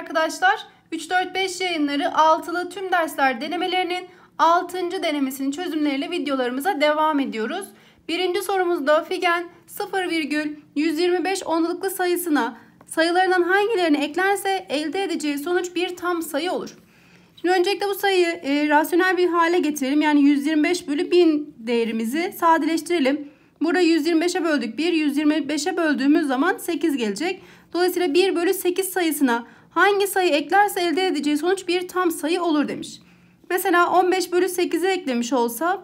arkadaşlar 3-4-5 yayınları altılı tüm dersler denemelerinin 6. denemesinin çözümleriyle videolarımıza devam ediyoruz. Birinci sorumuzda Figen 0,125 onluklu sayısına sayılarından hangilerini eklerse elde edeceği sonuç bir tam sayı olur. Şimdi öncelikle bu sayıyı rasyonel bir hale getirelim. Yani 125 bölü 1000 değerimizi sadeleştirelim. Burada 125'e böldük 1, 125'e böldüğümüz zaman 8 gelecek. Dolayısıyla 1 bölü 8 sayısına hangi sayı eklerse elde edeceği sonuç bir tam sayı olur demiş. Mesela 15 bölü 8'e eklemiş olsa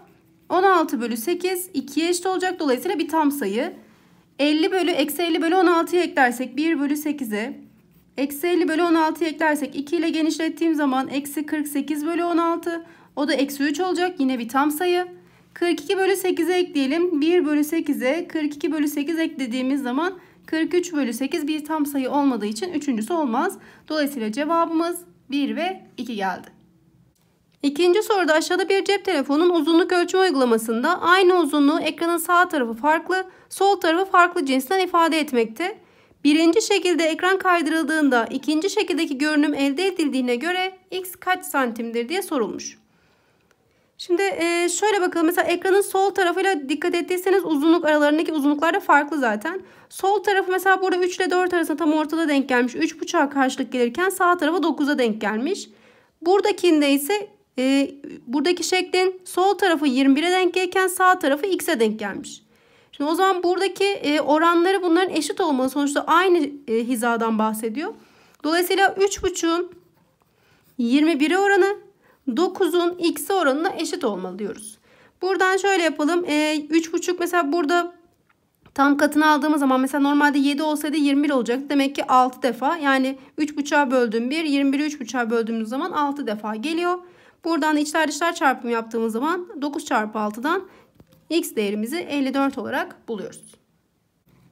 16 bölü 8 2'ye eşit olacak. Dolayısıyla bir tam sayı. 50 bölü eksi 50 bölü 16'ya eklersek 1 bölü 8'e. Eksi 50 bölü 16'ya eklersek 2 ile genişlettiğim zaman eksi 48 bölü 16. O da eksi 3 olacak. Yine bir tam sayı. 42 bölü 8'e ekleyelim. 1 bölü 8'e 42 bölü 8 eklediğimiz zaman 43 bölü 8 bir tam sayı olmadığı için üçüncüsü olmaz. Dolayısıyla cevabımız 1 ve 2 geldi. İkinci soruda aşağıda bir cep telefonunun uzunluk ölçümü uygulamasında aynı uzunluğu ekranın sağ tarafı farklı, sol tarafı farklı cinsinden ifade etmekte. Birinci şekilde ekran kaydırıldığında ikinci şekildeki görünüm elde edildiğine göre x kaç santimdir diye sorulmuş. Şimdi şöyle bakalım. Mesela ekranın sol tarafıyla dikkat ettiyseniz uzunluk aralarındaki uzunluklar da farklı zaten. Sol tarafı mesela burada 3 ile 4 arasında tam ortada denk gelmiş. 3,5'a karşılık gelirken sağ tarafı 9'a denk gelmiş. Buradakinde ise buradaki şeklin sol tarafı 21'e denk gelirken sağ tarafı x'e denk gelmiş. Şimdi o zaman buradaki oranları bunların eşit olmalı. Sonuçta aynı hizadan bahsediyor. Dolayısıyla 3,5'un 21'e oranı 9'un x'e oranına eşit olmalı diyoruz. Buradan şöyle yapalım. 3,5 mesela burada tam katını aldığımız zaman mesela normalde 7 olsaydı 21 olacaktı. Demek ki 6 defa, yani 3,5'a böldüğüm 1, 21'i 3,5'a böldüğümüz zaman 6 defa geliyor. Buradan içler dışlar çarpımı yaptığımız zaman 9 çarpı 6'dan x değerimizi 54 olarak buluyoruz.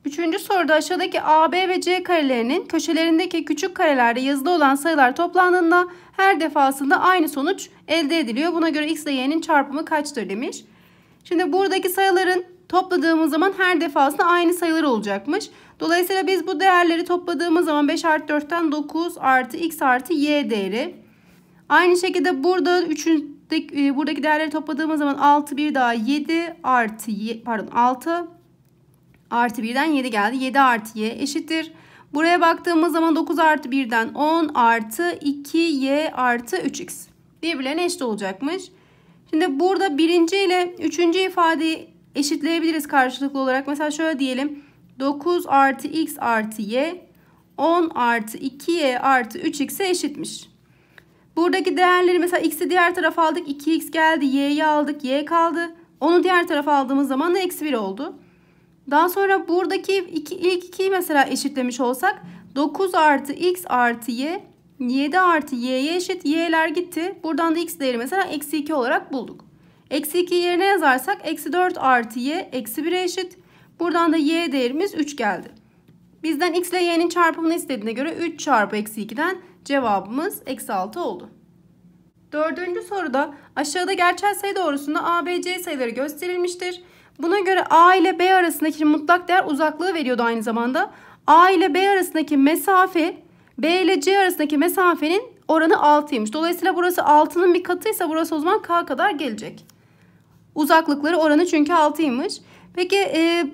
Üçüncü soruda aşağıdaki A, B ve C karelerinin köşelerindeki küçük karelerde yazılı olan sayılar toplandığında her defasında aynı sonuç elde ediliyor. Buna göre x ile y'nin çarpımı kaçtır demiş. Şimdi buradaki sayıların topladığımız zaman her defasında aynı sayılar olacakmış. Dolayısıyla biz bu değerleri topladığımız zaman 5 artı 4'ten 9 artı x artı y değeri. Aynı şekilde burada buradaki değerleri topladığımız zaman 6 bir daha 7 artı pardon 6 artı 1'den 7 geldi. 7 artı y eşittir. Buraya baktığımız zaman 9 artı 1'den 10 artı 2y artı 3x. Birbirlerine eşit olacakmış. Şimdi burada birinci ile üçüncü ifadeyi eşitleyebiliriz karşılıklı olarak. Mesela şöyle diyelim. 9 artı x artı y 10 artı 2y artı 3x'e eşitmiş. Buradaki değerleri mesela x'i diğer tarafa aldık. 2x geldi. Y'yi aldık. Y kaldı. Onu diğer tarafa aldığımız zaman da eksi 1 oldu. Daha sonra buradaki ilk 2'yi mesela eşitlemiş olsak 9 artı x artı y 7 artı y'ye eşit. Y'ler gitti. Buradan da x değeri mesela eksi 2 olarak bulduk. Eksi 2 yerine yazarsak eksi 4 artı y eksi 1'e eşit. Buradan da y değerimiz 3 geldi. Bizden x ile y'nin çarpımını istediğine göre 3 çarpı eksi 2'den cevabımız eksi 6 oldu. Dördüncü soruda aşağıda gerçel sayı doğrusunda A, B, C sayıları gösterilmiştir. Buna göre A ile B arasındaki mutlak değer uzaklığı veriyordu aynı zamanda. A ile B arasındaki mesafe B ile C arasındaki mesafenin oranı 6'ymış. Dolayısıyla burası 6'nın bir katıysa burası o zaman K kadar gelecek. Uzaklıkları oranı çünkü 6'ymış. Peki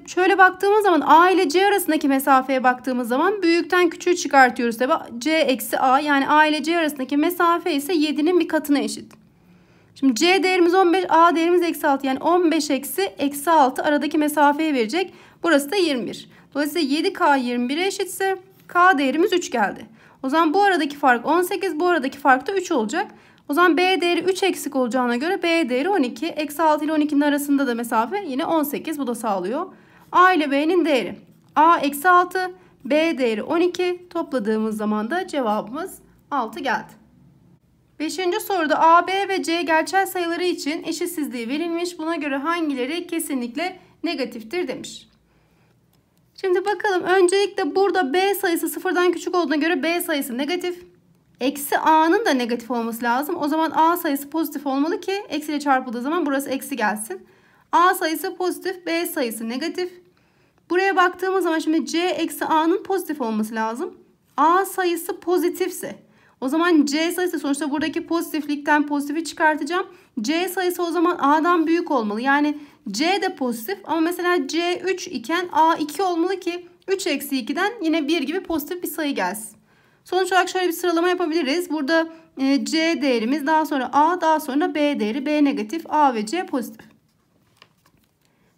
şöyle baktığımız zaman A ile C arasındaki mesafeye baktığımız zaman büyükten küçüğü çıkartıyoruz tabi. C eksi A, yani A ile C arasındaki mesafe ise 7'nin bir katına eşit. Şimdi C değerimiz 15, A değerimiz eksi 6, yani 15 eksi eksi 6 aradaki mesafeyi verecek. Burası da 21. Dolayısıyla 7K 21'e eşitse K değerimiz 3 geldi. O zaman bu aradaki fark 18, bu aradaki fark da 3 olacak. O zaman B değeri 3 eksik olacağına göre B değeri 12. Eksi 6 ile 12'nin arasında da mesafe yine 18. Bu da sağlıyor. A ile B'nin değeri. A eksi 6. B değeri 12. Topladığımız zaman da cevabımız 6 geldi. Beşinci soruda A, B ve C gerçel sayıları için eşitsizliği verilmiş. Buna göre hangileri kesinlikle negatiftir demiş. Şimdi bakalım. Öncelikle burada B sayısı sıfırdan küçük olduğuna göre B sayısı negatif. Eksi A'nın da negatif olması lazım. O zaman A sayısı pozitif olmalı ki eksiyle çarpıldığı zaman burası eksi gelsin. A sayısı pozitif, B sayısı negatif. Buraya baktığımız zaman şimdi C eksi A'nın pozitif olması lazım. A sayısı pozitifse, o zaman C sayısı, sonuçta buradaki pozitiflikten pozitifi çıkartacağım. C sayısı o zaman A'dan büyük olmalı. Yani C de pozitif ama mesela C 3 iken A 2 olmalı ki 3-2'den yine 1 gibi pozitif bir sayı gelsin. Sonuç olarak şöyle bir sıralama yapabiliriz. Burada C değerimiz, daha sonra A, daha sonra B değeri. B negatif, A ve C pozitif.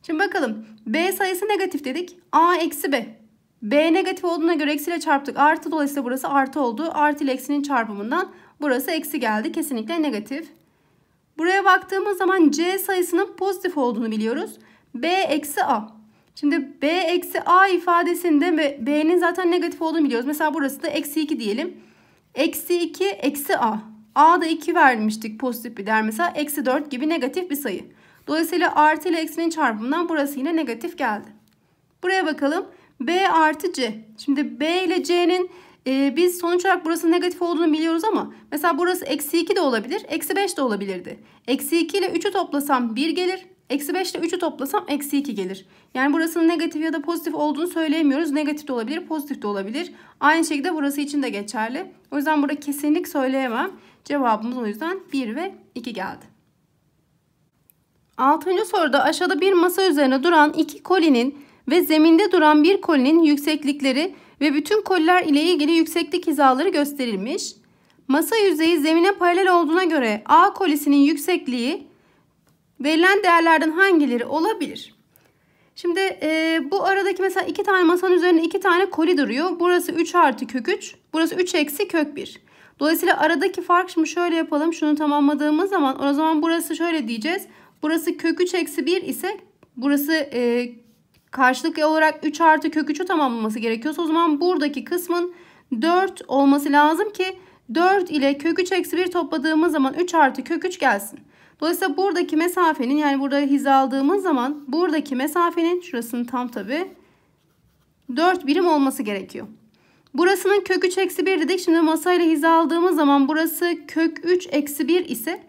Şimdi bakalım. B sayısı negatif dedik. A eksi B. B negatif olduğuna göre eksiyle çarptık. Artı, dolayısıyla burası artı oldu. Artı ile eksinin çarpımından burası eksi geldi. Kesinlikle negatif. Buraya baktığımız zaman C sayısının pozitif olduğunu biliyoruz. B eksi A. Şimdi B eksi A ifadesinde B'nin zaten negatif olduğunu biliyoruz. Mesela burası da eksi 2 diyelim. Eksi 2 eksi A. A'da 2 vermiştik pozitif bir değer. Mesela eksi 4 gibi negatif bir sayı. Dolayısıyla artı ile eksinin çarpımından burası yine negatif geldi. Buraya bakalım. B artı C. Şimdi B ile C'nin biz sonuç olarak burası negatif olduğunu biliyoruz ama mesela burası eksi 2 de olabilir. Eksi 5 de olabilirdi. Eksi 2 ile 3'ü toplasam 1 gelir. Eksi 5 ile 3'ü toplasam eksi 2 gelir. Yani burasının negatif ya da pozitif olduğunu söyleyemiyoruz. Negatif de olabilir, pozitif de olabilir. Aynı şekilde burası için de geçerli. O yüzden burada kesinlik söyleyemem. Cevabımız o yüzden 1 ve 2 geldi. 6. soruda aşağıda bir masa üzerine duran 2 kolinin ve zeminde duran bir kolinin yükseklikleri ve bütün koliler ile ilgili yükseklik hizaları gösterilmiş. Masa yüzeyi zemine paralel olduğuna göre A kolisinin yüksekliği verilen değerlerden hangileri olabilir? Şimdi bu aradaki mesela 2 tane masanın üzerine 2 tane koli duruyor. Burası 3 artı kök 3. Burası 3 eksi kök 1. Dolayısıyla aradaki fark, şimdi şöyle yapalım. Şunu tamamladığımız zaman o zaman burası şöyle diyeceğiz. Burası kök 3 eksi 1 ise burası karşılık olarak 3 artı kök 3'ü tamamlaması gerekiyorsa o zaman buradaki kısmın 4 olması lazım ki 4 ile kök 3 eksi 1 topladığımız zaman 3 artı kök 3 gelsin. Dolayısıyla buradaki mesafenin, yani burada hizaladığımız zaman buradaki mesafenin, şurasının tam tabi 4 birim olması gerekiyor. Burasının kök 3 eksi 1 dedik. Şimdi masayla hizaladığımız zaman burası kök 3 eksi 1 ise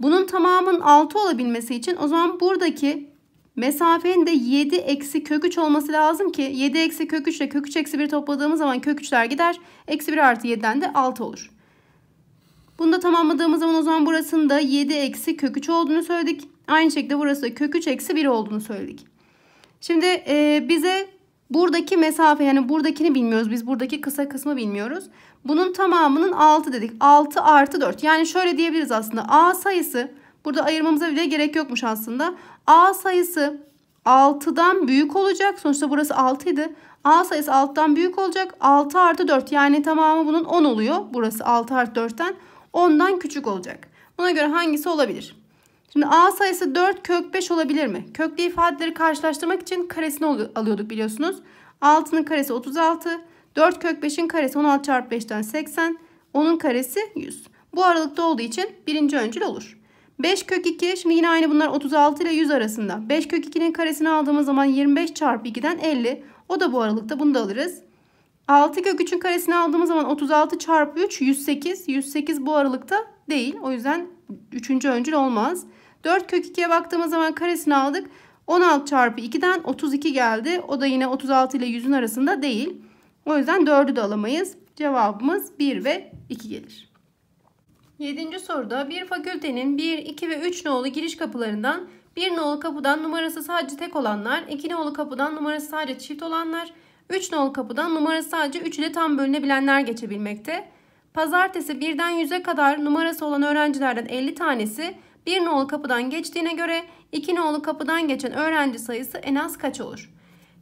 bunun tamamının 6 olabilmesi için o zaman buradaki mesafenin de 7 eksi kök 3 olması lazım ki 7 eksi kök 3 ile kök 3 eksi 1 topladığımız zaman kök 3'ler gider. Eksi 1 artı 7'den de 6 olur. Bunu da tamamladığımız zaman o zaman burasının da 7 eksi kök 3 olduğunu söyledik. Aynı şekilde burası da kök 3 eksi 1 olduğunu söyledik. Şimdi bize buradaki mesafe, yani buradakini bilmiyoruz. Biz buradaki kısa kısmı bilmiyoruz. Bunun tamamının 6 dedik. 6 artı 4. Yani şöyle diyebiliriz aslında. A sayısı, burada ayırmamıza bile gerek yokmuş aslında. A sayısı 6'dan büyük olacak. Sonuçta burası 6 idi. A sayısı 6'dan büyük olacak. 6 artı 4, yani tamamı bunun 10 oluyor. Burası 6 artı 4'ten. 10'dan küçük olacak. Buna göre hangisi olabilir? Şimdi A sayısı 4 kök 5 olabilir mi? Köklü ifadeleri karşılaştırmak için karesini alıyorduk biliyorsunuz. 6'nın karesi 36. 4 kök 5'in karesi 16 çarpı 5'ten 80. 10'un karesi 100. Bu aralıkta olduğu için birinci öncül olur. 5 kök 2. Şimdi yine aynı bunlar 36 ile 100 arasında. 5 kök 2'nin karesini aldığımız zaman 25 çarpı 2'den 50. O da bu aralıkta. Bunu da alırız. 6 kök 3'ün karesini aldığımız zaman 36 çarpı 3 108. 108 bu aralıkta değil. O yüzden 3. öncül olmaz. 4 kök 2'ye baktığımız zaman karesini aldık. 16 çarpı 2'den 32 geldi. O da yine 36 ile 100'ün arasında değil. O yüzden 4'ü de alamayız. Cevabımız 1 ve 2 gelir. 7. soruda bir fakültenin 1, 2 ve 3 nolu giriş kapılarından 1 nolu kapıdan numarası sadece tek olanlar, 2 nolu kapıdan numarası sadece çift olanlar, 3 nolu kapıdan numarası sadece 3 ile tam bölünebilenler geçebilmekte. Pazartesi 1'den 100'e kadar numarası olan öğrencilerden 50 tanesi 1 nolu kapıdan geçtiğine göre 2 nolu kapıdan geçen öğrenci sayısı en az kaç olur?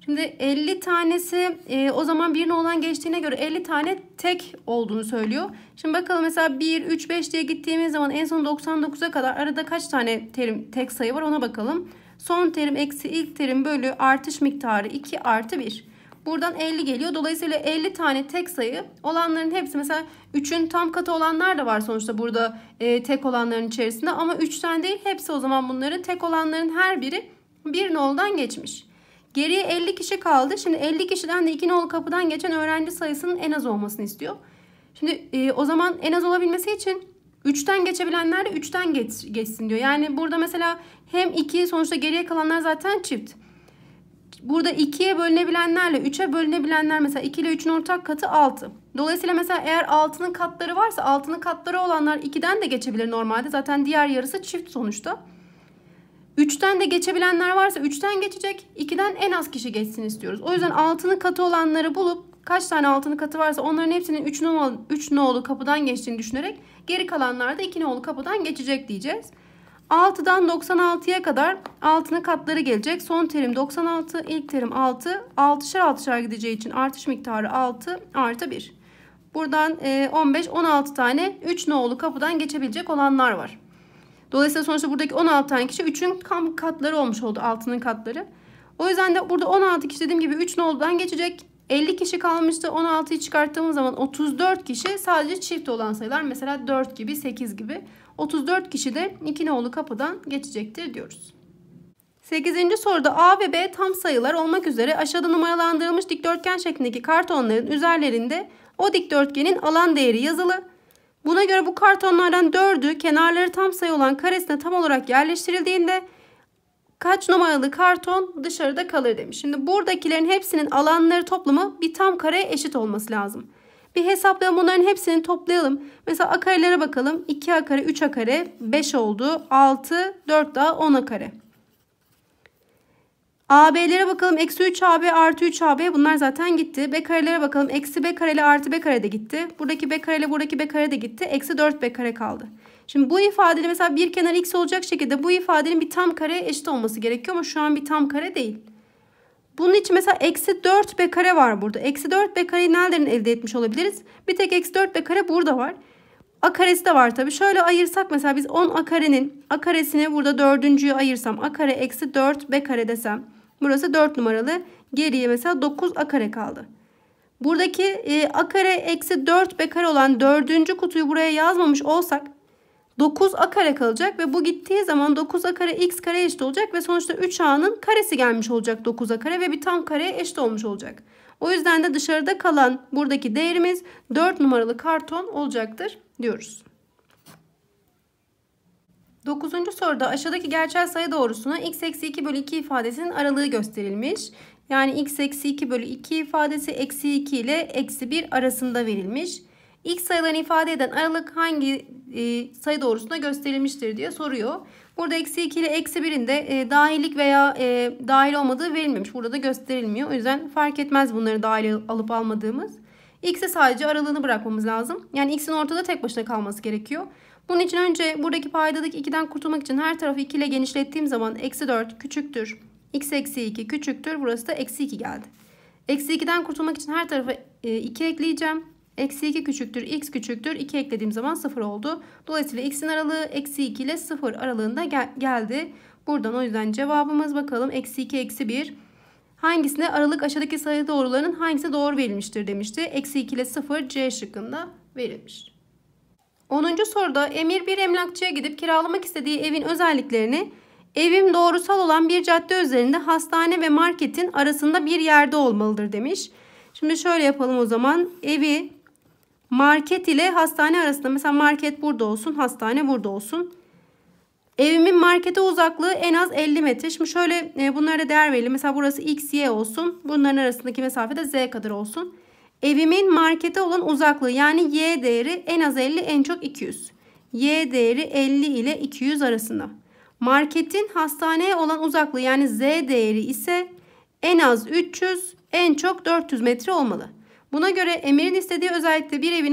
Şimdi 50 tanesi o zaman 1 noludan geçtiğine göre 50 tane tek olduğunu söylüyor. Şimdi bakalım mesela 1, 3, 5 diye gittiğimiz zaman en son 99'a kadar arada kaç tane terim, tek sayı var ona bakalım. Son terim eksi ilk terim bölü artış miktarı 2 artı 1. Buradan 50 geliyor. Dolayısıyla 50 tane tek sayı olanların hepsi, mesela 3'ün tam katı olanlar da var sonuçta burada tek olanların içerisinde. Ama 3'ten değil, hepsi o zaman bunların tek olanların her biri 1 noldan geçmiş. Geriye 50 kişi kaldı. Şimdi 50 kişiden de 2 nolu kapıdan geçen öğrenci sayısının en az olmasını istiyor. Şimdi o zaman en az olabilmesi için 3'ten geçebilenler de 3'ten geçsin diyor. Yani burada mesela hem 2, sonuçta geriye kalanlar zaten çift. Burada 2'ye bölünebilenlerle 3'e bölünebilenler, mesela 2 ile 3'ün ortak katı 6. Dolayısıyla mesela eğer altının katları varsa altının katları olanlar 2'den de geçebilir normalde. Zaten diğer yarısı çift sonuçta. 3'ten de geçebilenler varsa 3'ten geçecek. 2'den en az kişi geçsin istiyoruz. O yüzden altının katı olanları bulup kaç tane altının katı varsa onların hepsinin 3 nolu kapıdan geçtiğini düşünerek geri kalanlar da 2 nolu kapıdan geçecek diyeceğiz. 6'dan 96'ya kadar altının katları gelecek. Son terim 96, ilk terim 6. 6'şar 6'şar gideceği için artış miktarı 6 artı 1. Buradan 15, 16 tane 3 nolu kapıdan geçebilecek olanlar var. Dolayısıyla sonuçta buradaki 16 tane kişi 3'ün katları olmuş oldu, altının katları. O yüzden de burada 16 kişi dediğim gibi 3 noludan geçecek. 50 kişi kalmıştı. 16'yı çıkarttığımız zaman 34 kişi, sadece çift olan sayılar mesela 4 gibi, 8 gibi. 34 kişi de 2 nolu kapıdan geçecektir diyoruz. 8. soruda A ve B tam sayılar olmak üzere aşağıda numaralandırılmış dikdörtgen şeklindeki kartonların üzerlerinde o dikdörtgenin alan değeri yazılı. Buna göre bu kartonlardan 4'ü kenarları tam sayı olan karesine tam olarak yerleştirildiğinde kaç numaralı karton dışarıda kalır demiş. Şimdi buradakilerin hepsinin alanları toplamı bir tam kareye eşit olması lazım. Bir hesaplayalım, bunların hepsini toplayalım. Mesela a karelere bakalım. 2a kare, 3a kare, 5 oldu. 6, 4 daha 10a kare. AB'lere bakalım. Eksi 3AB artı 3AB, bunlar zaten gitti. B karelere bakalım. Eksi B kareli artı B kare de gitti. Buradaki B kareli, buradaki B kare de gitti. Eksi 4B kare kaldı. Şimdi bu ifadenin mesela bir kenar x olacak şekilde bu ifadenin bir tam kareye eşit olması gerekiyor ama şu an bir tam kare değil. Bunun için mesela eksi 4B kare var burada. Eksi 4B kareyi nereden elde etmiş olabiliriz? Bir tek eksi 4B kare burada var. A karesi de var tabii. Şöyle ayırsak mesela biz 10A karenin A karesini burada dördüncüyü ayırsam A kare eksi 4B kare desem. Burası 4 numaralı. Geriye mesela 9A kare kaldı. Buradaki A kare eksi 4B kare olan dördüncü kutuyu buraya yazmamış olsak 9A kare kalacak ve bu gittiği zaman 9A kare x kare eşit olacak ve sonuçta 3A'nın karesi gelmiş olacak 9A kare ve bir tam kareye eşit olmuş olacak. O yüzden de dışarıda kalan buradaki değerimiz 4 numaralı karton olacaktır diyoruz. 9. soruda aşağıdaki gerçel sayı doğrusuna x eksi 2 bölü 2 ifadesinin aralığı gösterilmiş. Yani x eksi 2 bölü 2 ifadesi eksi 2 ile eksi 1 arasında verilmiş. İlk sayılarını ifade eden aralık hangi sayı doğrusuna gösterilmiştir diye soruyor. Burada eksi 2 ile eksi 1'in de dahillik veya dahil olmadığı verilmemiş. Burada da gösterilmiyor. O yüzden fark etmez bunları dahil alıp almadığımız. X'e sadece aralığını bırakmamız lazım. Yani x'in ortada tek başına kalması gerekiyor. Bunun için önce buradaki paydadaki 2'den kurtulmak için her tarafı 2 ile genişlettiğim zaman eksi 4 küçüktür. X eksi 2 küçüktür. Burası da eksi 2 geldi. Eksi 2'den kurtulmak için her tarafa 2 ekleyeceğim. Eksi 2 küçüktür, x küçüktür. 2 eklediğim zaman 0 oldu. Dolayısıyla x'in aralığı eksi 2 ile 0 aralığında geldi. Buradan o yüzden cevabımız bakalım. Eksi 2, eksi 1. Hangisine aralık aşağıdaki sayı doğrularının hangisi doğru verilmiştir demişti. Eksi 2 ile 0 C şıkkında verilmiş. 10. soruda Emir bir emlakçıya gidip kiralamak istediği evin özelliklerini evim doğrusal olan bir cadde üzerinde hastane ve marketin arasında bir yerde olmalıdır demiş. Şimdi şöyle yapalım o zaman. Evi market ile hastane arasında, mesela market burada olsun, hastane burada olsun. Evimin markete uzaklığı en az 50 metre. Şimdi şöyle bunlara değer verelim. Mesela burası x, y olsun. Bunların arasındaki mesafe de z kadar olsun. Evimin markete olan uzaklığı, yani y değeri en az 50, en çok 200. Y değeri 50 ile 200 arasında. Marketin hastaneye olan uzaklığı, yani z değeri ise en az 300, en çok 400 metre olmalı. Buna göre Emir'in istediği özellikle bir evin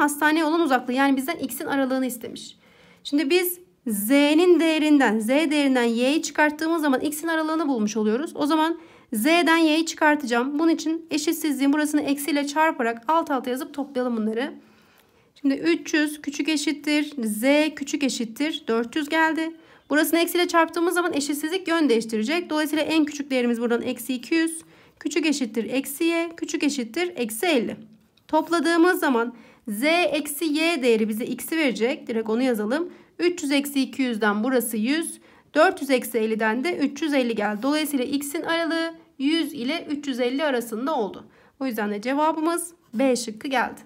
hastaneye olan uzaklığı, yani bizden x'in aralığını istemiş. Şimdi biz z değerinden y'yi çıkarttığımız zaman x'in aralığını bulmuş oluyoruz. O zaman z'den y'yi çıkartacağım. Bunun için eşitsizliğin burasını eksiyle çarparak alt alta yazıp toplayalım bunları. Şimdi 300 küçük eşittir z küçük eşittir 400 geldi. Burasını eksiyle çarptığımız zaman eşitsizlik yön değiştirecek. Dolayısıyla en küçük değerimiz buradan eksi 200. Küçük eşittir eksi y küçük eşittir eksi 50. Topladığımız zaman z eksi y değeri bize x'i verecek. Direkt onu yazalım. 300 eksi 200'den burası 100. 400 eksi 50'den de 350 geldi. Dolayısıyla x'in aralığı 100 ile 350 arasında oldu. O yüzden de cevabımız B şıkkı geldi.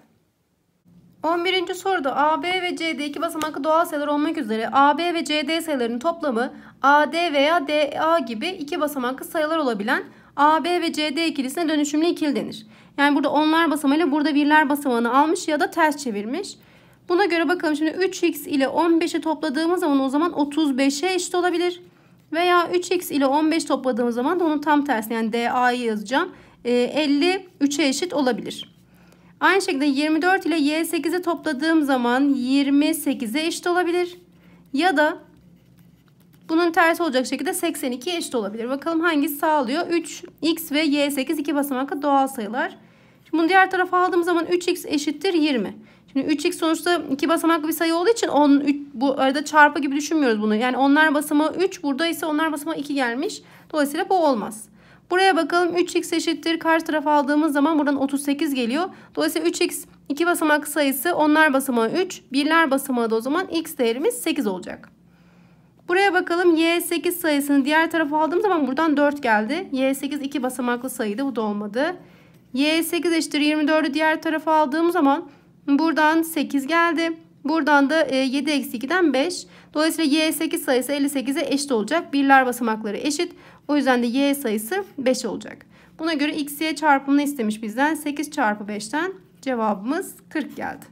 11. soruda A, B ve C'de iki basamaklı doğal sayılar olmak üzere A, B ve CD sayılarının toplamı AD veya DA gibi iki basamaklı sayılar olabilen AB ve CD ikilisine dönüşümlü ikili denir. Yani burada onlar basamağıyla burada birler basamağını almış ya da ters çevirmiş. Buna göre bakalım şimdi 3x ile 15'i topladığımız zaman o zaman 35'e eşit olabilir. Veya 3x ile 15 topladığımız zaman da onun tam tersi, yani DA'yı yazacağım. 53'e eşit olabilir. Aynı şekilde 24 ile y8'i topladığım zaman 28'e eşit olabilir. Ya da bunun tersi olacak şekilde 82'ye eşit olabilir. Bakalım hangisi sağlıyor? 3x ve y8 iki basamaklı doğal sayılar. Şimdi bunu diğer tarafa aldığım zaman 3x eşittir 20. Şimdi 3x sonuçta iki basamaklı bir sayı olduğu için bu arada çarpı gibi düşünmüyoruz bunu. Yani onlar basamağı 3, burada ise onlar basamağı 2 gelmiş. Dolayısıyla bu olmaz. Buraya bakalım 3x eşittir. Karşı tarafa aldığımız zaman buradan 38 geliyor. Dolayısıyla 3x iki basamaklı sayısı, onlar basamağı 3. Birler basamağı da o zaman x değerimiz 8 olacak. Buraya bakalım y8 sayısını diğer tarafa aldığım zaman buradan 4 geldi. y8 iki basamaklı sayıydı, bu da olmadı. y8 eşittir 24'ü diğer tarafa aldığım zaman buradan 8 geldi. Buradan da 7-2'den 5. Dolayısıyla y8 sayısı 58'e eşit olacak. Birler basamakları eşit. O yüzden de y sayısı 5 olacak. Buna göre x'ye çarpımını istemiş bizden. 8 çarpı 5'ten cevabımız 40 geldi.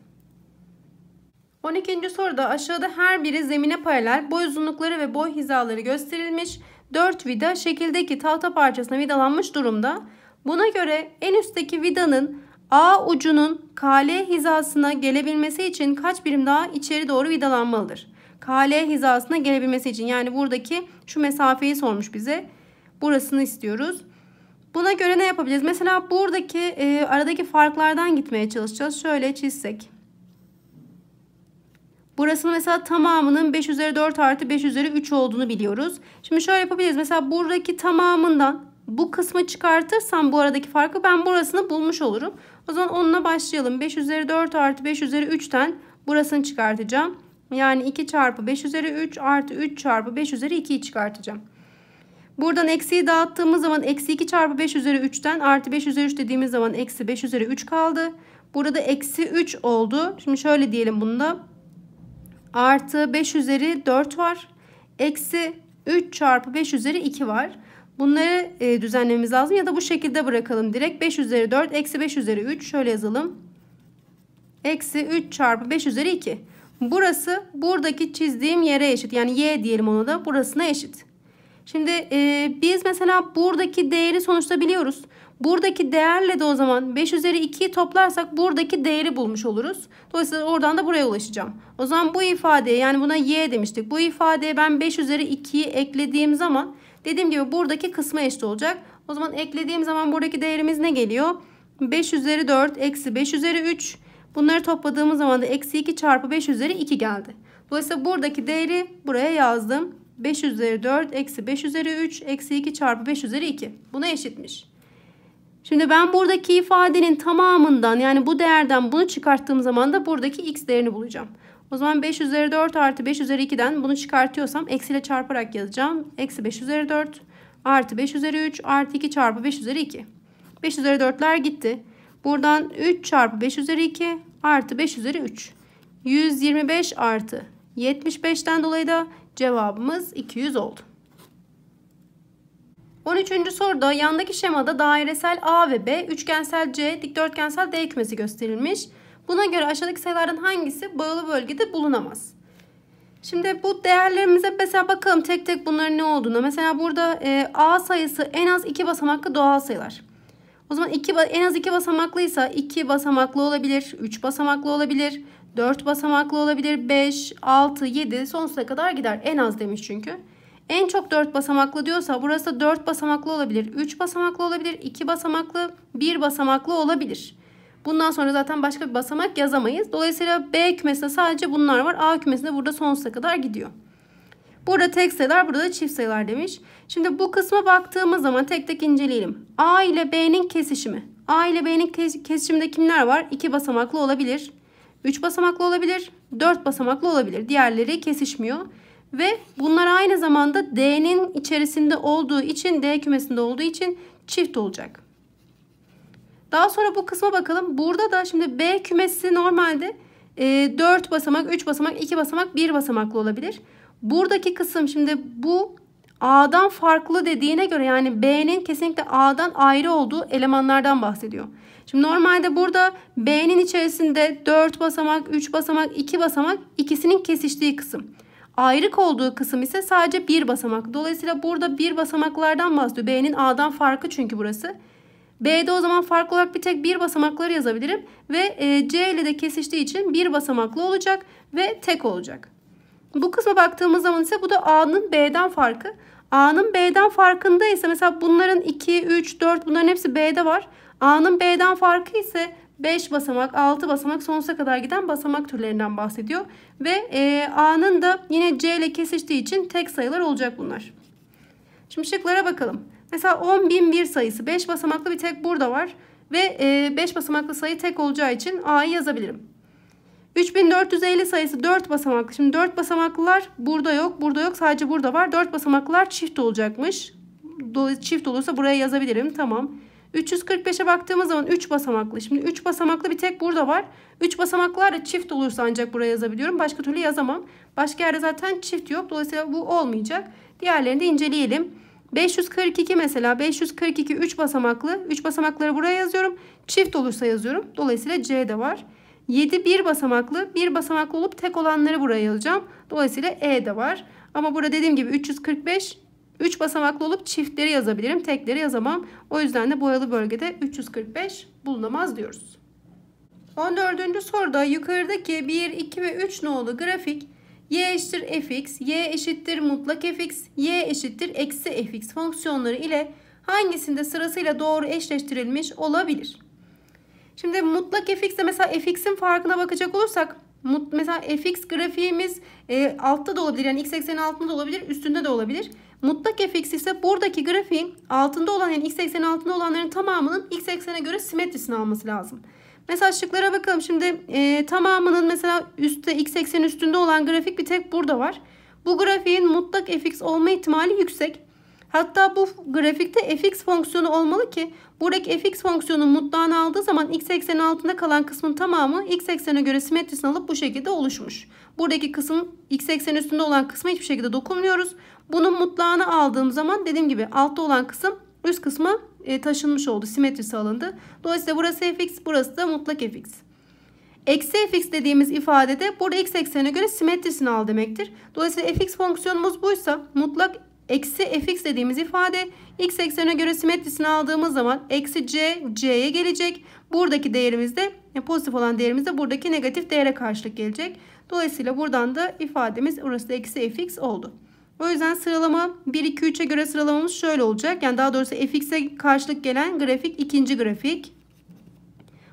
12. soruda aşağıda her biri zemine paralel boy uzunlukları ve boy hizaları gösterilmiş. 4 vida şekildeki tahta parçasına vidalanmış durumda. Buna göre en üstteki vidanın A ucunun KL hizasına gelebilmesi için kaç birim daha içeri doğru vidalanmalıdır? KL hizasına gelebilmesi için, yani buradaki şu mesafeyi sormuş bize. Burasını istiyoruz. Buna göre ne yapabiliriz? Mesela buradaki aradaki farklardan gitmeye çalışacağız. Şöyle çizsek. Burasının mesela tamamının 5 üzeri 4 artı 5 üzeri 3 olduğunu biliyoruz. Şimdi şöyle yapabiliriz. Mesela buradaki tamamından bu kısmı çıkartırsam bu aradaki farkı ben burasını bulmuş olurum. O zaman onunla başlayalım. 5 üzeri 4 artı 5 üzeri 3'ten burasını çıkartacağım. Yani 2 çarpı 5 üzeri 3 artı 3 çarpı 5 üzeri 2'yi çıkartacağım. Buradan eksiyi dağıttığımız zaman eksi 2 çarpı 5 üzeri 3'ten artı 5 üzeri 3 dediğimiz zaman eksi 5 üzeri 3 kaldı. Burada eksi 3 oldu. Şimdi şöyle diyelim bunda. Artı 5 üzeri 4 var. Eksi 3 çarpı 5 üzeri 2 var. Bunları düzenlememiz lazım ya da bu şekilde bırakalım direkt. 5 üzeri 4 eksi 5 üzeri 3 şöyle yazalım. Eksi 3 çarpı 5 üzeri 2. Burası buradaki çizdiğim yere eşit. Yani y diyelim ona da, burasına eşit. Şimdi biz mesela buradaki değeri sonuçta biliyoruz. Buradaki değerle de o zaman 5 üzeri 2'yi toplarsak buradaki değeri bulmuş oluruz. Dolayısıyla oradan da buraya ulaşacağım. O zaman bu ifadeye, yani buna y demiştik. Bu ifadeye ben 5 üzeri 2'yi eklediğim zaman dediğim gibi buradaki kısma eşit olacak. O zaman eklediğim zaman buradaki değerimiz ne geliyor? 5 üzeri 4 eksi 5 üzeri 3. Bunları topladığımız zaman da eksi 2 çarpı 5 üzeri 2 geldi. Dolayısıyla buradaki değeri buraya yazdım. 5 üzeri 4 eksi 5 üzeri 3 eksi 2 çarpı 5 üzeri 2. Buna eşitmiş. Şimdi ben buradaki ifadenin tamamından, yani bu değerden bunu çıkarttığım zaman da buradaki x değerini bulacağım. O zaman 5 üzeri 4 artı 5 üzeri 2'den bunu çıkartıyorsam eksiyle çarparak yazacağım. Eksi 5 üzeri 4 artı 5 üzeri 3 artı 2 çarpı 5 üzeri 2. 5 üzeri 4'ler gitti. Buradan 3 çarpı 5 üzeri 2 artı 5 üzeri 3. 125 artı 75'ten dolayı da cevabımız 200 oldu. 13. soruda yandaki şemada dairesel A ve B, üçgensel C, dikdörtgensel D kümesi gösterilmiş. Buna göre aşağıdaki sayılardan hangisi bağlı bölgede bulunamaz? Şimdi bu değerlerimize mesela bakalım tek tek bunların ne olduğuna. Mesela burada A sayısı en az 2 basamaklı doğal sayılar. O zaman en az 2 basamaklıysa 2 basamaklı olabilir, 3 basamaklı olabilir, 4 basamaklı olabilir, 5, 6, 7 sonsuza kadar gider. En az demiş çünkü. En çok 4 basamaklı diyorsa burası da 4 basamaklı olabilir, 3 basamaklı olabilir, 2 basamaklı, 1 basamaklı olabilir. Bundan sonra zaten başka bir basamak yazamayız. Dolayısıyla B kümesinde sadece bunlar var. A kümesinde burada sonsuza kadar gidiyor. Burada tek sayılar, burada da çift sayılar demiş. Şimdi bu kısma baktığımız zaman tek tek inceleyelim. A ile B'nin kesişimi. A ile B'nin kesişiminde kimler var? 2 basamaklı olabilir, 3 basamaklı olabilir, 4 basamaklı olabilir. Diğerleri kesişmiyor. Ve bunlar aynı zamanda D'nin içerisinde olduğu için, D kümesinde olduğu için çift olacak. Daha sonra bu kısma bakalım. Burada da şimdi B kümesi normalde 4 basamak, 3 basamak, 2 basamak, 1 basamaklı olabilir. Buradaki kısım şimdi bu A'dan farklı dediğine göre yani B'nin kesinlikle A'dan ayrı olduğu elemanlardan bahsediyor. Şimdi normalde burada B'nin içerisinde 4 basamak, 3 basamak, 2 basamak ikisinin kesiştiği kısım. Ayrık olduğu kısım ise sadece 1 basamak. Dolayısıyla burada 1 basamaklardan bahsediyor. B'nin A'dan farkı çünkü burası. B'de o zaman farklı olarak bir tek 1 basamakları yazabilirim. Ve C ile de kesiştiği için 1 basamaklı olacak ve tek olacak. Bu kısma baktığımız zaman ise bu da A'nın B'den farkı. A'nın B'den farkında ise mesela bunların 2, 3, 4 bunların hepsi B'de var. A'nın B'den farkı ise 5 basamak, 6 basamak sonsuza kadar giden basamak türlerinden bahsediyor. Ve A'nın da yine C ile kesiştiği için tek sayılar olacak bunlar. Şimdi şıklara bakalım. Mesela 10.001 sayısı 5 basamaklı bir tek burada var. Ve 5 basamaklı sayı tek olacağı için A'yı yazabilirim. 3450 sayısı 4 basamaklı. Şimdi 4 basamaklılar burada yok, burada yok. Sadece burada var. 4 basamaklılar çift olacakmış. Çift olursa buraya yazabilirim. Tamam. 345'e baktığımız zaman 3 basamaklı. Şimdi 3 basamaklı bir tek burada var. 3 basamaklılar da çift olursa ancak buraya yazabiliyorum. Başka türlü yazamam. Başka yerde zaten çift yok. Dolayısıyla bu olmayacak. Diğerlerini de inceleyelim. 542 mesela. 542 3 basamaklı. 3 basamakları buraya yazıyorum. Çift olursa yazıyorum. Dolayısıyla C de var. 7 bir basamaklı, bir basamaklı olup tek olanları buraya yazacağım. Dolayısıyla E de var. Ama burada dediğim gibi 345, 3 basamaklı olup çiftleri yazabilirim. Tekleri yazamam. O yüzden de boyalı bölgede 345 bulunamaz diyoruz. 14. soruda yukarıdaki 1, 2 ve 3 nolu grafik y eşittir fx, y eşittir mutlak fx, y eşittir eksi fx fonksiyonları ile hangisinde sırasıyla doğru eşleştirilmiş olabilir? Şimdi mutlak fx'de mesela fx'in farkına bakacak olursak mesela fx grafiğimiz altta da olabilir. Yani x eksenin altında da olabilir, üstünde de olabilir. Mutlak fx ise buradaki grafiğin altında olan yani x eksenin altında olanların tamamının x eksene göre simetrisini alması lazım. Mesela şıklara bakalım. Şimdi tamamının mesela üstte x eksenin üstünde olan grafik bir tek burada var. Bu grafiğin mutlak fx olma ihtimali yüksek. Hatta bu grafikte fx fonksiyonu olmalı ki buradaki fx fonksiyonu mutlağını aldığı zaman x eksenin altında kalan kısmın tamamı x eksenine göre simetrisini alıp bu şekilde oluşmuş. Buradaki kısım x eksenin üstünde olan kısma hiçbir şekilde dokunmuyoruz. Bunun mutlağını aldığım zaman dediğim gibi altta olan kısım üst kısma taşınmış oldu. Simetrisi alındı. Dolayısıyla burası fx, burası da mutlak fx. Eksi fx dediğimiz ifadede burada x eksenine göre simetrisini al demektir. Dolayısıyla fx fonksiyonumuz buysa mutlak eksi fx dediğimiz ifade x eksenine göre simetrisini aldığımız zaman eksi c, c'ye gelecek. Buradaki değerimizde pozitif olan değerimizde buradaki negatif değere karşılık gelecek. Dolayısıyla buradan da ifademiz orası da eksi fx oldu. O yüzden sıralama 1, 2, 3'e göre sıralamamız şöyle olacak. Yani daha doğrusu fx'e karşılık gelen grafik ikinci grafik.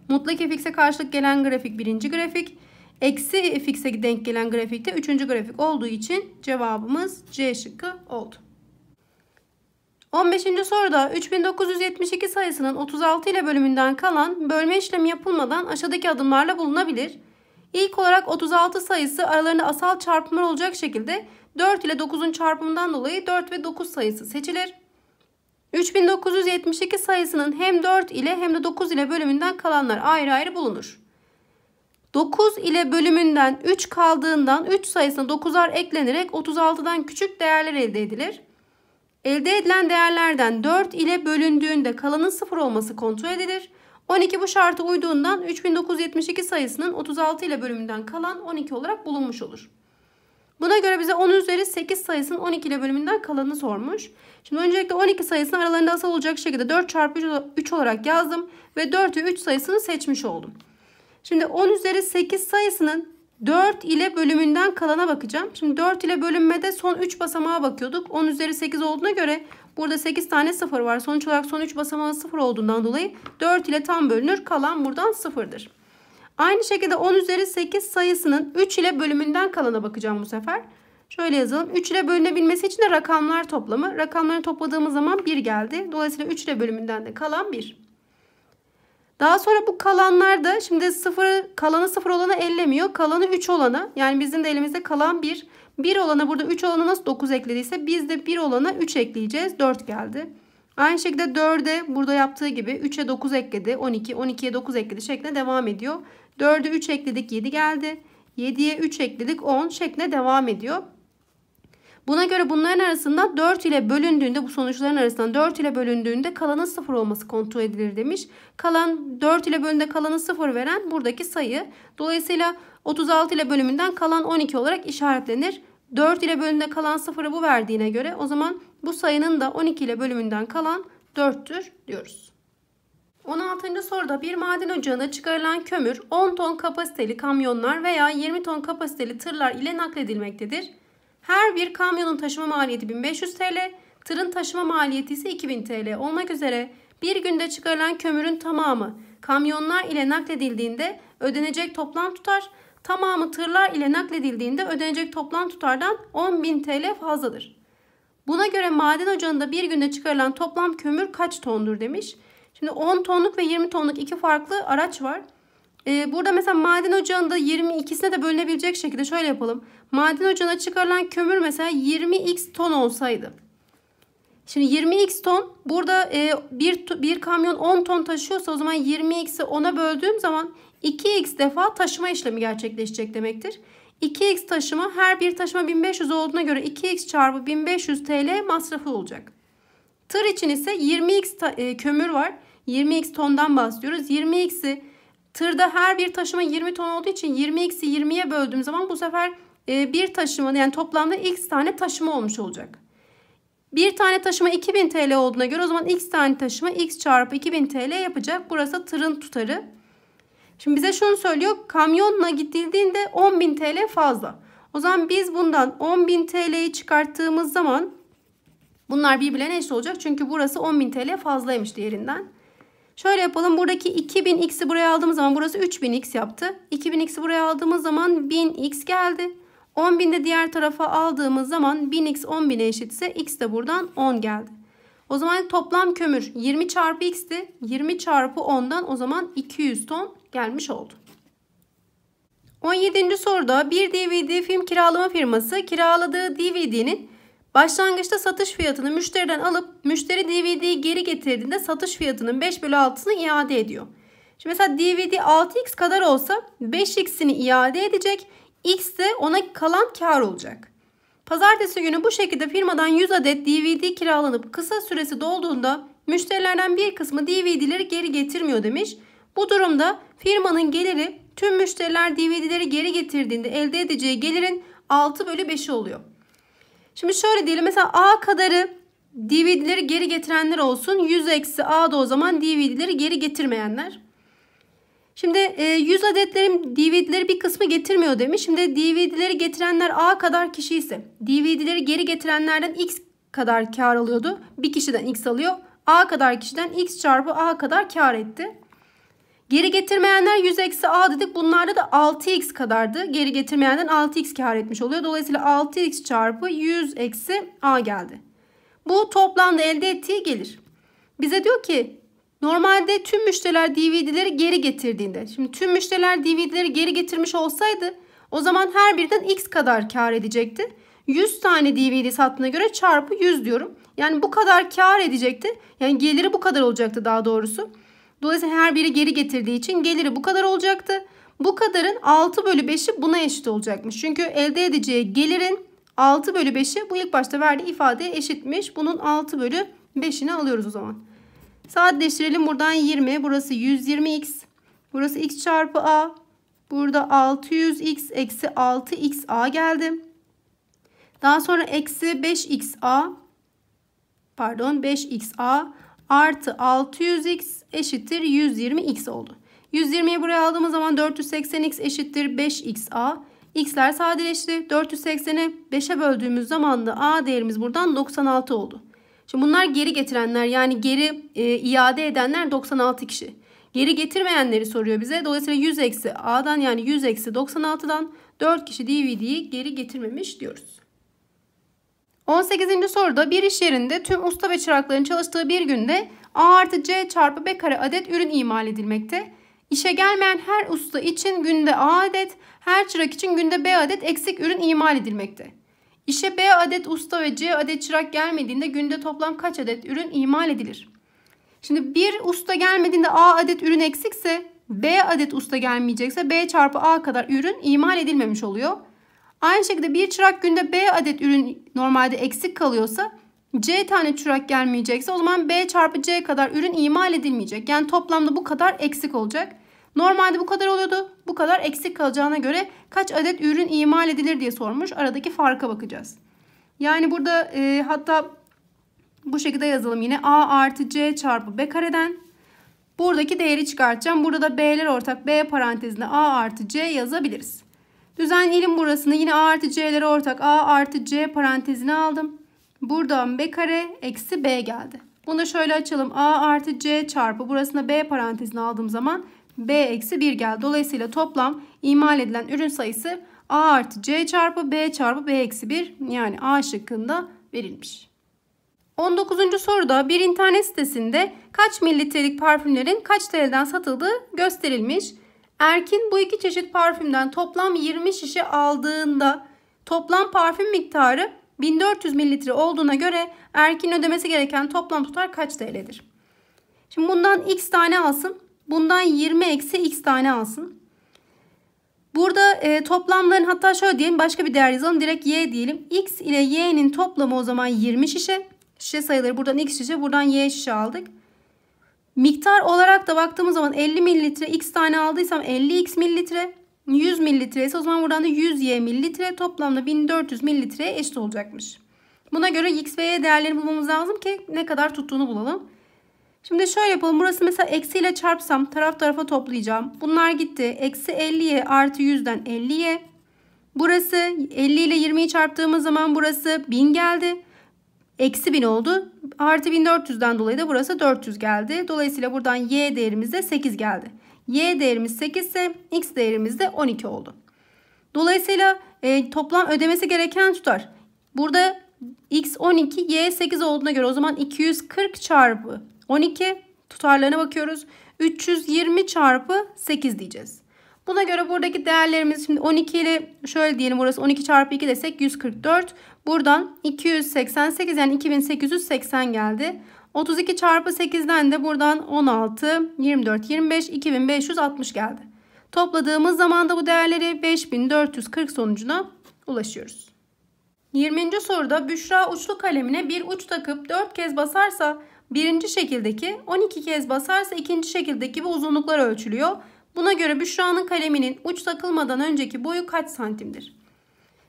Mutlak fx'e karşılık gelen grafik birinci grafik. Eksi fx'e denk gelen grafikte 3. grafik olduğu için cevabımız C şıkkı oldu. 15. soruda 3972 sayısının 36 ile bölümünden kalan bölme işlemi yapılmadan aşağıdaki adımlarla bulunabilir. İlk olarak 36 sayısı aralarında asal çarpımlar olacak şekilde 4 ile 9'un çarpımından dolayı 4 ve 9 sayısı seçilir. 3972 sayısının hem 4 ile hem de 9 ile bölümünden kalanlar ayrı ayrı bulunur. 9 ile bölümünden 3 kaldığından 3 sayısına 9'ar eklenerek 36'dan küçük değerler elde edilir. Elde edilen değerlerden 4 ile bölündüğünde kalanın 0 olması kontrol edilir. 12 bu şarta uyduğundan 3972 sayısının 36 ile bölümünden kalan 12 olarak bulunmuş olur. Buna göre bize 10 üzeri 8 sayısının 12 ile bölümünden kalanını sormuş. Şimdi öncelikle 12 sayısını aralarında asal olacak şekilde 4 çarpı 3 olarak yazdım ve 4 ve 3 sayısını seçmiş oldum. Şimdi 10 üzeri 8 sayısının 4 ile bölümünden kalana bakacağım. Şimdi 4 ile bölünmede son 3 basamağa bakıyorduk. 10 üzeri 8 olduğuna göre burada 8 tane 0 var. Sonuç olarak son 3 basamağın 0 olduğundan dolayı 4 ile tam bölünür. Kalan buradan 0'dır. Aynı şekilde 10 üzeri 8 sayısının 3 ile bölümünden kalana bakacağım bu sefer. Şöyle yazalım. 3 ile bölünebilmesi için de rakamlar toplamı. Rakamları topladığımız zaman 1 geldi. Dolayısıyla 3 ile bölümünden de kalan 1. Daha sonra bu kalanlar da şimdi kalanı 0 olana ellemiyor. Kalanı 3 olana yani bizim de elimizde kalan 1. 1 olana burada 3 olana nasıl 9 eklediyse biz de 1 olana 3 ekleyeceğiz. 4 geldi. Aynı şekilde 4'e burada yaptığı gibi 3'e 9 ekledi. 12, 12'ye 9 ekledi şeklinde devam ediyor. 4'e 3 ekledik 7 geldi. 7'ye 3 ekledik 10 şeklinde devam ediyor. Buna göre bunların arasında 4 ile bölündüğünde, bu sonuçların arasında 4 ile bölündüğünde kalanın 0 olması kontrol edilir demiş. Kalan 4 ile bölündüğünde kalanı 0 veren buradaki sayı. Dolayısıyla 36 ile bölümünden kalan 12 olarak işaretlenir. 4 ile bölümünde kalan 0'ı bu verdiğine göre o zaman bu sayının da 12 ile bölümünden kalan 4'tür diyoruz. 16. soruda bir maden ocağına çıkarılan kömür 10 ton kapasiteli kamyonlar veya 20 ton kapasiteli tırlar ile nakledilmektedir. Her bir kamyonun taşıma maliyeti 1500 TL, tırın taşıma maliyeti ise 2000 TL olmak üzere bir günde çıkarılan kömürün tamamı kamyonlar ile nakledildiğinde ödenecek toplam tutar, tamamı tırlar ile nakledildiğinde ödenecek toplam tutardan 10.000 TL fazladır. Buna göre maden ocağında bir günde çıkarılan toplam kömür kaç tondur demiş. Şimdi 10 tonluk ve 20 tonluk iki farklı araç var. Burada mesela maden ocağında 22'sine de bölünebilecek şekilde şöyle yapalım. Maden ocağına çıkarılan kömür mesela 20x ton olsaydı. Şimdi 20x ton burada bir kamyon 10 ton taşıyorsa o zaman 20x'i 10'a böldüğüm zaman 2x defa taşıma işlemi gerçekleşecek demektir. 2x taşıma, her bir taşıma 1500 olduğuna göre 2x çarpı 1500 TL masrafı olacak. Tır için ise 20x kömür var. 20x tondan bahsediyoruz. 20x'i tırda her bir taşıma 20 ton olduğu için 20x'i 20'ye böldüğüm zaman bu sefer bir taşıma, yani toplamda x tane taşıma olmuş olacak. Bir tane taşıma 2000 TL olduğuna göre o zaman x tane taşıma x çarpı 2000 TL yapacak. Burası tırın tutarı. Şimdi bize şunu söylüyor. Kamyonla gidildiğinde 10.000 TL fazla. O zaman biz bundan 10.000 TL'yi çıkarttığımız zaman bunlar birbirine eşit olacak. Çünkü burası 10.000 TL fazlaymış diğerinden. Şöyle yapalım. Buradaki 2000x'i buraya aldığımız zaman burası 3000x yaptı. 2000x'i buraya aldığımız zaman 1000x geldi. 10.000 de diğer tarafa aldığımız zaman 1000x 10.000'e eşitse x de buradan 10 geldi. O zaman toplam kömür 20 çarpı x'ti. 20 çarpı 10'dan o zaman 200 ton gelmiş oldu. 17. soruda bir DVD film kiralama firması kiraladığı DVD'nin başlangıçta satış fiyatını müşteriden alıp müşteri DVD'yi geri getirdiğinde satış fiyatının 5/6'sını iade ediyor. Şimdi mesela DVD 6x kadar olsa 5x'ini iade edecek, x de ona kalan kar olacak. Pazartesi günü bu şekilde firmadan 100 adet DVD kiralanıp kısa süresi dolduğunda müşterilerden bir kısmı DVD'leri geri getirmiyor demiş. Bu durumda firmanın geliri tüm müşteriler DVD'leri geri getirdiğinde elde edeceği gelirin 6/5'i oluyor. Şimdi şöyle diyelim, mesela A kadarı DVD'leri geri getirenler olsun. 100-A da o zaman DVD'leri geri getirmeyenler. Şimdi 100 adetlerin DVD'leri bir kısmı getirmiyor demiş. Şimdi DVD'leri getirenler A kadar kişi ise DVD'leri geri getirenlerden X kadar kar alıyordu. Bir kişiden X alıyor. A kadar kişiden X çarpı A kadar kar etti. Geri getirmeyenler 100-A dedik. Bunlarda da 6x kadardı. Geri getirmeyenden 6x kar etmiş oluyor. Dolayısıyla 6x çarpı 100-A geldi. Bu toplamda elde ettiği gelir. Bize diyor ki normalde tüm müşteriler DVD'leri geri getirdiğinde. Şimdi tüm müşteriler DVD'leri geri getirmiş olsaydı o zaman her birden x kadar kar edecekti. 100 tane DVD sattığına göre çarpı 100 diyorum. Yani bu kadar kar edecekti. Yani geliri bu kadar olacaktı daha doğrusu. Dolayısıyla her biri geri getirdiği için geliri bu kadar olacaktı. Bu kadarın 6/5'i buna eşit olacakmış. Çünkü elde edeceği gelirin 6/5'i bu ilk başta verdiği ifadeye eşitmiş. Bunun 6/5'ini alıyoruz o zaman. Sadeleştirelim, buradan 20. Burası 120x. Burası x çarpı a. Burada 600x eksi 6xa geldi. Daha sonra eksi 5xa. Pardon 5xa. Artı 600x eşittir 120x oldu. 120'yi buraya aldığımız zaman 480x eşittir 5xA. X'ler sadeleşti. 480'i 5'e böldüğümüz zaman da A değerimiz buradan 96 oldu. Şimdi bunlar geri getirenler, yani geri iade edenler 96 kişi. Geri getirmeyenleri soruyor bize. Dolayısıyla 100-A'dan yani 100-96'dan 4 kişi DVD'yi geri getirmemiş diyoruz. 18. soruda bir iş yerinde tüm usta ve çırakların çalıştığı bir günde A+C çarpı B kare adet ürün imal edilmekte. İşe gelmeyen her usta için günde A adet, her çırak için günde B adet eksik ürün imal edilmekte. İşe B adet usta ve C adet çırak gelmediğinde günde toplam kaç adet ürün imal edilir? Şimdi bir usta gelmediğinde A adet ürün eksikse, B adet usta gelmeyecekse B çarpı A kadar ürün imal edilmemiş oluyor. Aynı şekilde bir çırak günde B adet ürün normalde eksik kalıyorsa, C tane çırak gelmeyecekse o zaman B çarpı C kadar ürün imal edilmeyecek. Yani toplamda bu kadar eksik olacak. Normalde bu kadar oluyordu. Bu kadar eksik kalacağına göre kaç adet ürün imal edilir diye sormuş. Aradaki farka bakacağız. Yani burada hatta bu şekilde yazalım yine. A artı C çarpı B kareden. Buradaki değeri çıkartacağım. Burada da B'ler ortak. B parantezinde A artı C yazabiliriz. Düzenleyelim burasını. Yine A artı C'leri ortak. A artı C parantezine aldım. Buradan B kare eksi B geldi. Bunu da şöyle açalım. A artı C çarpı burasına B parantezine aldığım zaman B eksi 1 geldi. Dolayısıyla toplam imal edilen ürün sayısı A artı C çarpı B eksi 1, yani A şıkkında verilmiş. 19. soruda bir internet sitesinde kaç mililitrelik parfümlerin kaç TL'den satıldığı gösterilmiş. Erkin bu iki çeşit parfümden toplam 20 şişe aldığında toplam parfüm miktarı 1400 mililitre olduğuna göre Erkin ödemesi gereken toplam tutar kaç TL'dir? Şimdi bundan x tane alsın. Bundan 20 eksi x tane alsın. Burada toplamların, hatta şöyle diyelim, başka bir değer yazalım. Direkt y diyelim. X ile y'nin toplamı o zaman 20 şişe. Şişe sayıları buradan x şişe, buradan y şişe aldık. Miktar olarak da baktığımız zaman 50 mililitre x tane aldıysam 50x mililitre. 100 mililitre ise o zaman buradan da 100y mililitre, toplamda 1400 mililitreye eşit olacakmış. Buna göre x ve y değerlerini bulmamız lazım ki ne kadar tuttuğunu bulalım. Şimdi şöyle yapalım. Burası mesela eksiyle çarpsam taraf tarafa toplayacağım. Bunlar gitti. Eksi 50y artı 100'den 50y. Burası 50 ile 20'yi çarptığımız zaman burası 1000 geldi. Eksi 1000 oldu. Artı 1400'den dolayı da burası 400 geldi. Dolayısıyla buradan y değerimiz de 8 geldi. Y değerimiz 8 ise x değerimiz de 12 oldu. Dolayısıyla toplam ödemesi gereken tutar. Burada x 12, y 8 olduğuna göre o zaman 240 çarpı 12 tutarlarına bakıyoruz. 320 çarpı 8 diyeceğiz. Buna göre buradaki değerlerimiz, şimdi 12 ile şöyle diyelim, burası 12 çarpı 2 desek 144. Buradan 288, yani 2880 geldi. 32 çarpı 8'den de buradan 16, 24, 25, 2560 geldi. Topladığımız zaman da bu değerleri 5440 sonucuna ulaşıyoruz. 20. soruda Büşra uçlu kalemine bir uç takıp 4 kez basarsa birinci şekildeki, 12 kez basarsa ikinci şekildeki bu uzunluklar ölçülüyor. Buna göre Büşra'nın kaleminin uç takılmadan önceki boyu kaç santimdir?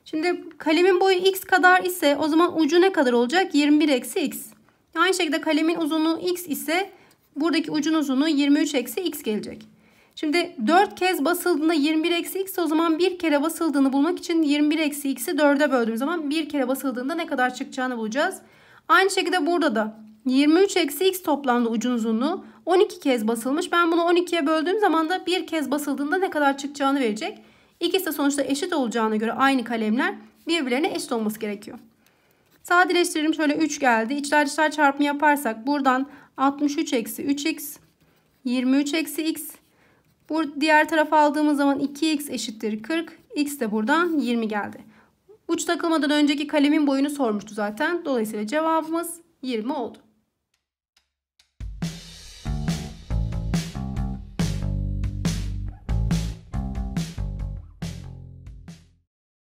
Şimdi kalemin boyu x kadar ise o zaman ucu ne kadar olacak? 21 eksi x. Aynı şekilde kalemin uzunluğu x ise buradaki ucun uzunluğu 23 eksi x gelecek. Şimdi 4 kez basıldığında 21 eksi x, o zaman bir kere basıldığını bulmak için 21 eksi x'i 4'e böldüğüm zaman bir kere basıldığında ne kadar çıkacağını bulacağız. Aynı şekilde burada da 23 eksi x toplamda ucun uzunluğu 12 kez basılmış. Ben bunu 12'ye böldüğüm zaman da bir kez basıldığında ne kadar çıkacağını verecek. İkisi de sonuçta eşit olacağına göre aynı kalemler birbirlerine eşit olması gerekiyor. Sadeleştirelim, şöyle 3 geldi. İçler dışlar çarpımı yaparsak buradan 63 eksi 3x, 23 eksi x. Diğer tarafa aldığımız zaman 2x eşittir 40. X de buradan 20 geldi. Uç takılmadan önceki kalemin boyunu sormuştu zaten. Dolayısıyla cevabımız 20 oldu.